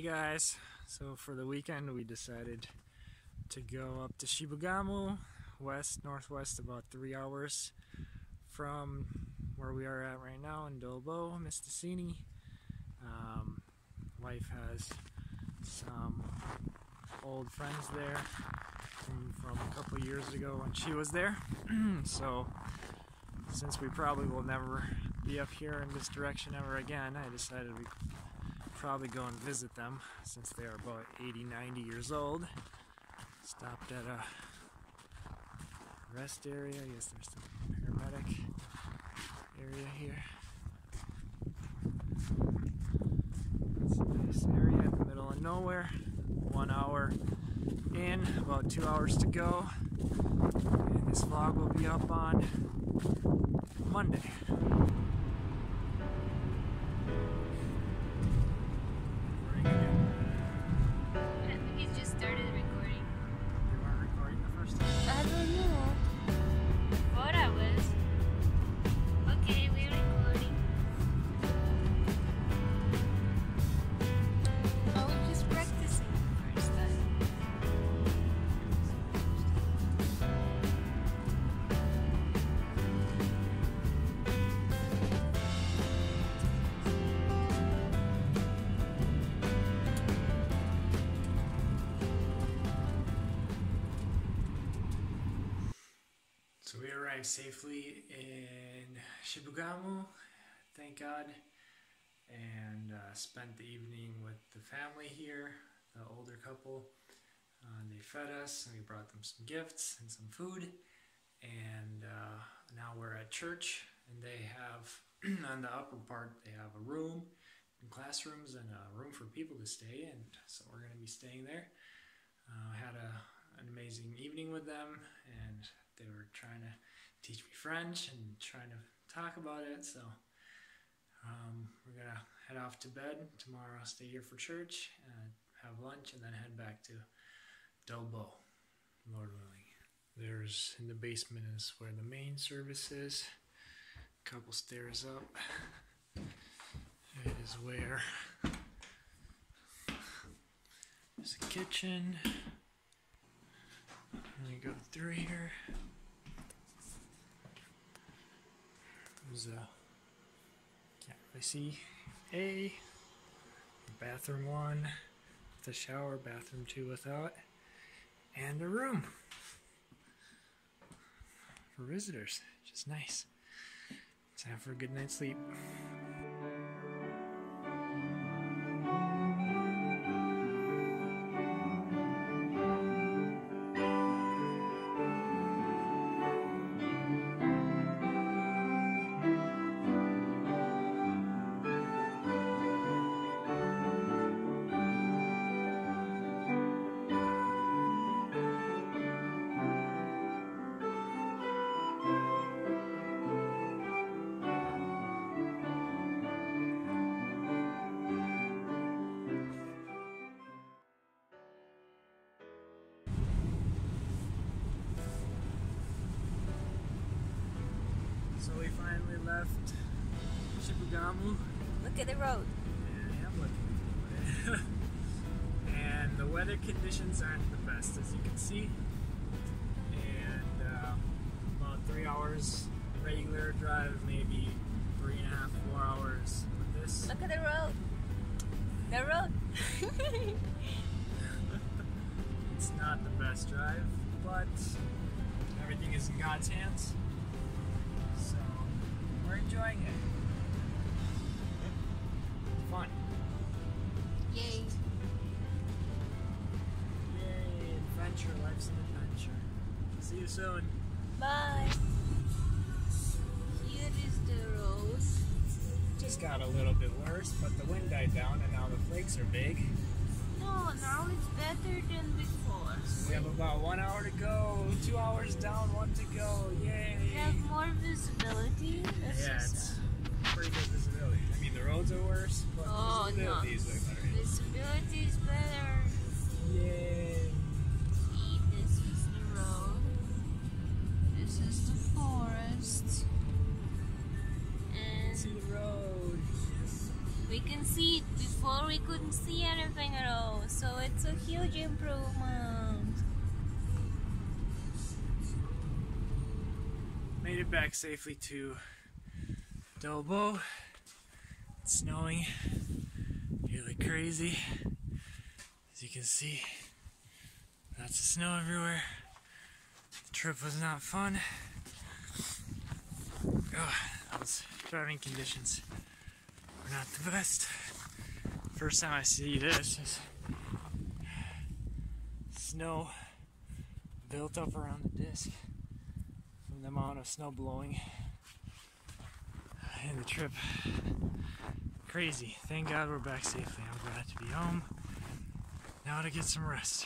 Hey guys, so for the weekend we decided to go up to Shibugamo, northwest about 3 hours from where we are at right now in Dolbo, Mistassini. Wife has some old friends there from a couple years ago when she was there. So since we probably will never be up here in this direction ever again, I decided we could probably go and visit them since they are about 80-90 years old. Stopped at a rest area. I guess there's some paramedic area here. It's a nice area in the middle of nowhere. 1 hour in, about 2 hours to go. And this vlog will be up on Monday. So we arrived safely in Shibugamo, thank God, and spent the evening with the family here, the older couple. They fed us, and we brought them some gifts and some food, and now we're at church, and they have, on the upper part, they have a room and classrooms and a room for people to stay in, so we're going to be staying there. Had an amazing evening with them, and they were trying to teach me French and trying to talk about it, so we're gonna head off to bed tomorrow, stay here for church, have lunch, and then head back to Dolbo, Lord willing. There's, in the basement is where the main service is, a couple stairs up. It is where there's a kitchen. I'm gonna go through here. There's a, can't really see, a bathroom one with a shower, bathroom two without, and a room for visitors, which is nice. Time for a good night's sleep. So we finally left Shibugamo. Look at the road. Yeah, I am looking at the road. And the weather conditions aren't the best, as you can see. And about 3 hours regular drive, maybe 3.5, 4 hours with this. Look at the road. The road. It's not the best drive, but everything is in God's hands. We're enjoying it. Fun. Yay. Yay, adventure. Life's an adventure. See you soon. Bye. Here is the road. Just got a little bit worse, but the wind died down and now the flakes are big. No, now it's better than before. We have about 1 hour to go, 2 hours down, one to go, yay! We have more visibility. That's yeah, it's pretty good visibility. I mean, the roads are worse, but oh, visibility is way better. Visibility is better. Yay! See, this is the road. This is the forest. And see the road. Yes. we can see it. Before we couldn't see anything at all, so it's a huge improvement. Made it back safely to Dolbo. It's snowing here like crazy, as you can see. Lots of snow everywhere. The trip was not fun. Those driving conditions were not the best. First time I see this is snow built up around the disc from the amount of snow blowing in the trip. Crazy. Thank God we're back safely. I'm glad to be home. Now to get some rest.